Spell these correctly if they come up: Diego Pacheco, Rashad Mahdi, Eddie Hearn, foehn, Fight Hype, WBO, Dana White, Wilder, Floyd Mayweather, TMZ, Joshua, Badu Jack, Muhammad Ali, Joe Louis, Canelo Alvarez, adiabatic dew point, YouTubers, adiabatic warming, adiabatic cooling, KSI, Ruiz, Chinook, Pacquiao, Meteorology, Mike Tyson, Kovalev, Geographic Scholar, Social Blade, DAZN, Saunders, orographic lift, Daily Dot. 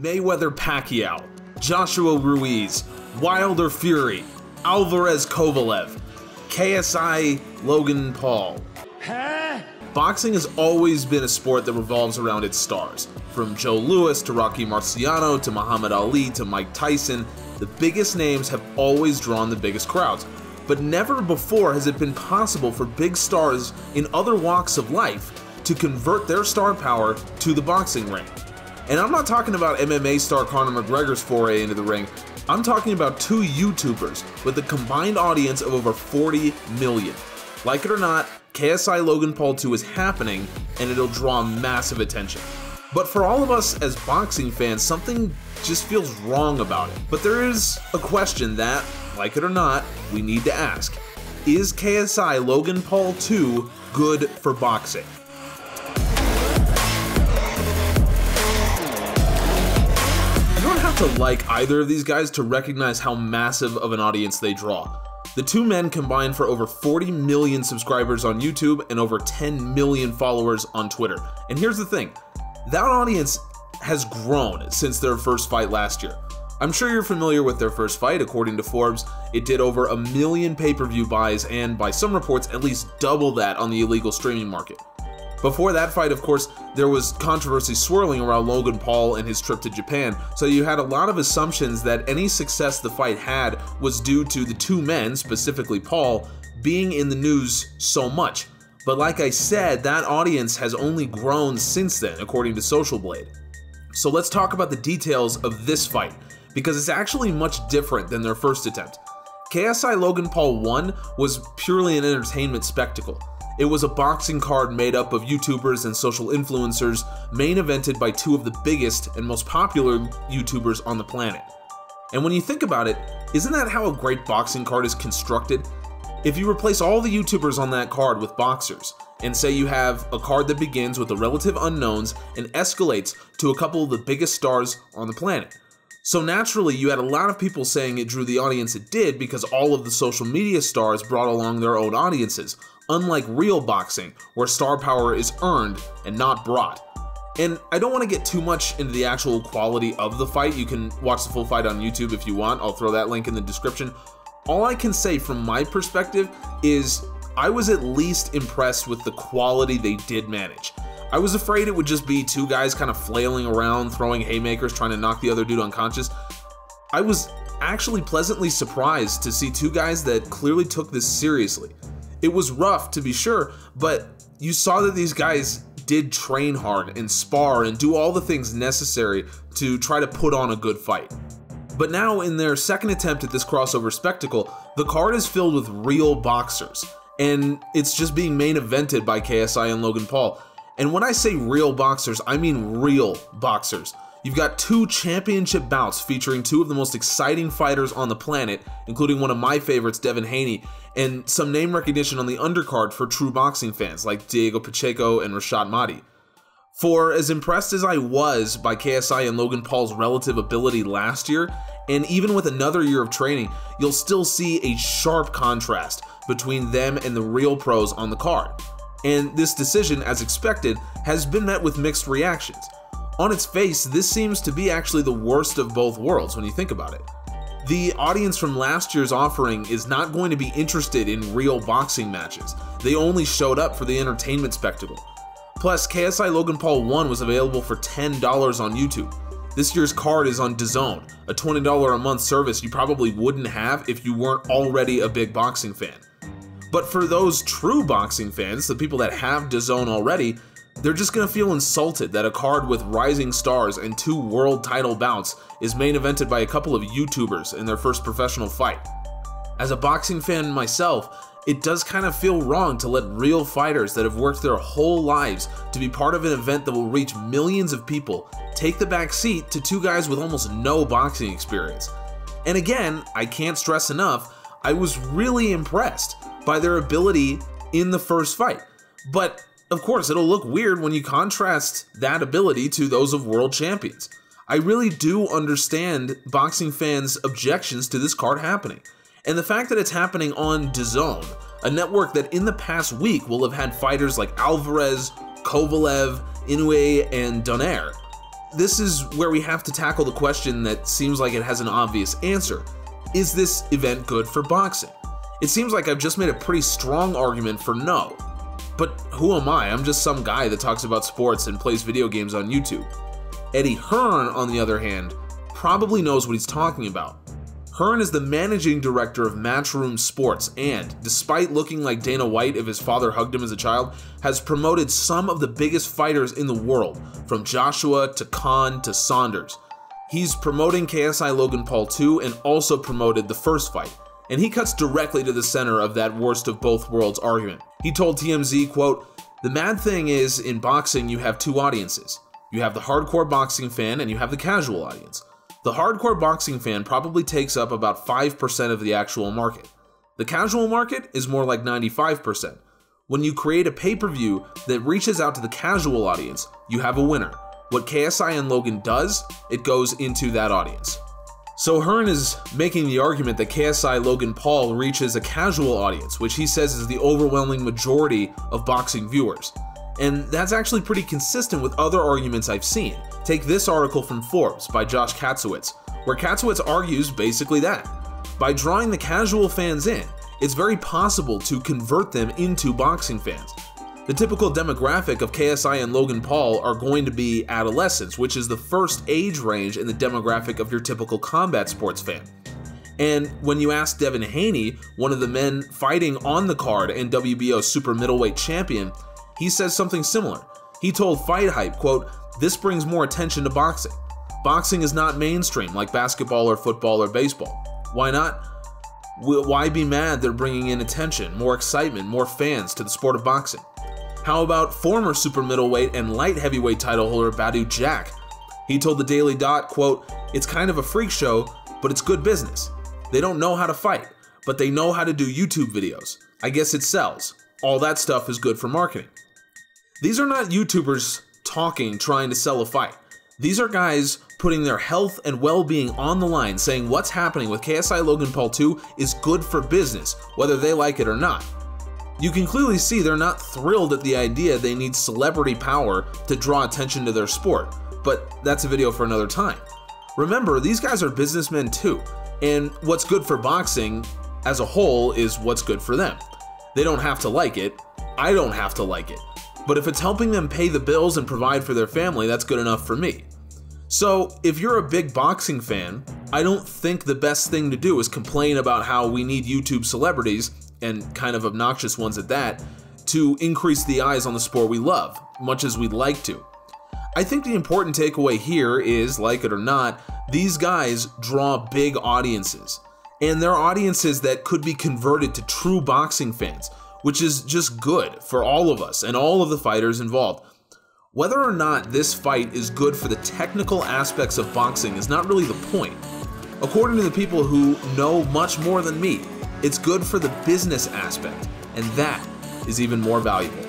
Mayweather Pacquiao, Joshua Ruiz, Wilder Fury, Alvarez Kovalev, KSI Logan Paul. Huh? Boxing has always been a sport that revolves around its stars. From Joe Louis to Rocky Marciano to Muhammad Ali to Mike Tyson, the biggest names have always drawn the biggest crowds. But never before has it been possible for big stars in other walks of life to convert their star power to the boxing ring. And I'm not talking about MMA star Conor McGregor's foray into the ring, I'm talking about two YouTubers with a combined audience of over 40 million. Like it or not, KSI Logan Paul 2 is happening and it'll draw massive attention. But for all of us as boxing fans, something just feels wrong about it. But there is a question that, like it or not, we need to ask. Is KSI Logan Paul 2 good for boxing? To like either of these guys to recognize how massive of an audience they draw. The two men combine for over 40 million subscribers on YouTube and over 10 million followers on Twitter. And here's the thing, that audience has grown since their first fight last year. I'm sure you're familiar with their first fight. According to Forbes, it did over 1 million pay-per-view buys and, by some reports, at least double that on the illegal streaming market. Before that fight, of course, there was controversy swirling around Logan Paul and his trip to Japan, so you had a lot of assumptions that any success the fight had was due to the two men, specifically Paul, being in the news so much. But like I said, that audience has only grown since then, according to Social Blade. So let's talk about the details of this fight, because it's actually much different than their first attempt. KSI Logan Paul 1 was purely an entertainment spectacle. It was a boxing card made up of YouTubers and social influencers, main evented by two of the biggest and most popular YouTubers on the planet. And when you think about it, isn't that how a great boxing card is constructed? If you replace all the YouTubers on that card with boxers, and say you have a card that begins with the relative unknowns and escalates to a couple of the biggest stars on the planet. So naturally, you had a lot of people saying it drew the audience it did because all of the social media stars brought along their own audiences, unlike real boxing, where star power is earned and not brought. And I don't want to get too much into the actual quality of the fight. You can watch the full fight on YouTube if you want. I'll throw that link in the description. All I can say from my perspective is I was at least impressed with the quality they did manage. I was afraid it would just be two guys kind of flailing around, throwing haymakers, trying to knock the other dude unconscious. I was actually pleasantly surprised to see two guys that clearly took this seriously. It was rough, to be sure, but you saw that these guys did train hard and spar and do all the things necessary to try to put on a good fight. But now, in their second attempt at this crossover spectacle, the card is filled with real boxers, and it's just being main evented by KSI and Logan Paul. And when I say real boxers, I mean real boxers. You've got two championship bouts featuring two of the most exciting fighters on the planet, including one of my favorites, Devin Haney, and some name recognition on the undercard for true boxing fans like Diego Pacheco and Rashad Mahdi. For as impressed as I was by KSI and Logan Paul's relative ability last year, and even with another year of training, you'll still see a sharp contrast between them and the real pros on the card. And this decision, as expected, has been met with mixed reactions. On its face, this seems to be actually the worst of both worlds when you think about it. The audience from last year's offering is not going to be interested in real boxing matches. They only showed up for the entertainment spectacle. Plus, KSI Logan Paul 1 was available for $10 on YouTube. This year's card is on DAZN, a $20 a month service you probably wouldn't have if you weren't already a big boxing fan. But for those true boxing fans, the people that have DAZN already, they're just going to feel insulted that a card with rising stars and two world title bouts is main evented by a couple of YouTubers in their first professional fight. As a boxing fan myself, it does kind of feel wrong to let real fighters that have worked their whole lives to be part of an event that will reach millions of people take the back seat to two guys with almost no boxing experience. And again, I can't stress enough, I was really impressed by their ability in the first fight. But of course, it'll look weird when you contrast that ability to those of world champions. I really do understand boxing fans' objections to this card happening. And the fact that it's happening on DAZN, a network that in the past week will have had fighters like Alvarez, Kovalev, Inoue, and Donaire. this is where we have to tackle the question that seems like it has an obvious answer. Is this event good for boxing? It seems like I've just made a pretty strong argument for no. But who am I? I'm just some guy that talks about sports and plays video games on YouTube. Eddie Hearn, on the other hand, probably knows what he's talking about. Hearn is the managing director of Matchroom Sports and, despite looking like Dana White if his father hugged him as a child, has promoted some of the biggest fighters in the world, from Joshua to Khan to Saunders. He's promoting KSI Logan Paul 2 and also promoted the first fight. And he cuts directly to the center of that worst of both worlds argument. He told TMZ, quote, "The mad thing is, in boxing you have two audiences. You have the hardcore boxing fan and you have the casual audience. The hardcore boxing fan probably takes up about 5% of the actual market. The casual market is more like 95%. When you create a pay-per-view that reaches out to the casual audience, you have a winner. What KSI and Logan does, it goes into that audience." So Hearn is making the argument that KSI Logan Paul reaches a casual audience, which he says is the overwhelming majority of boxing viewers. And that's actually pretty consistent with other arguments I've seen. Take this article from Forbes by Josh Katzowitz, where Katzowitz argues basically that, by drawing the casual fans in, it's very possible to convert them into boxing fans. The typical demographic of KSI and Logan Paul are going to be adolescents, which is the first age range in the demographic of your typical combat sports fan. And when you ask Devin Haney, one of the men fighting on the card and WBO super middleweight champion, he says something similar. He told Fight Hype, quote, "This brings more attention to boxing. Boxing is not mainstream like basketball or football or baseball. Why not? Why be mad they're bringing in attention, more excitement, more fans to the sport of boxing? How about former super middleweight and light heavyweight title holder Badu Jack? He told the Daily Dot, quote, "It's kind of a freak show, but it's good business. They don't know how to fight, but they know how to do YouTube videos. I guess it sells. All that stuff is good for marketing." These are not YouTubers talking, trying to sell a fight. These are guys putting their health and well-being on the line, saying what's happening with KSI Logan Paul 2 is good for business, whether they like it or not. You can clearly see they're not thrilled at the idea they need celebrity power to draw attention to their sport, but that's a video for another time. Remember, these guys are businessmen too, and what's good for boxing as a whole is what's good for them. They don't have to like it, I don't have to like it, but if it's helping them pay the bills and provide for their family, that's good enough for me. So if you're a big boxing fan, I don't think the best thing to do is complain about how we need YouTube celebrities, and kind of obnoxious ones at that, to increase the eyes on the sport we love, much as we'd like to. I think the important takeaway here is, like it or not, these guys draw big audiences, and they're audiences that could be converted to true boxing fans, which is just good for all of us and all of the fighters involved. Whether or not this fight is good for the technical aspects of boxing is not really the point. According to the people who know much more than me, it's good for the business aspect, and that is even more valuable.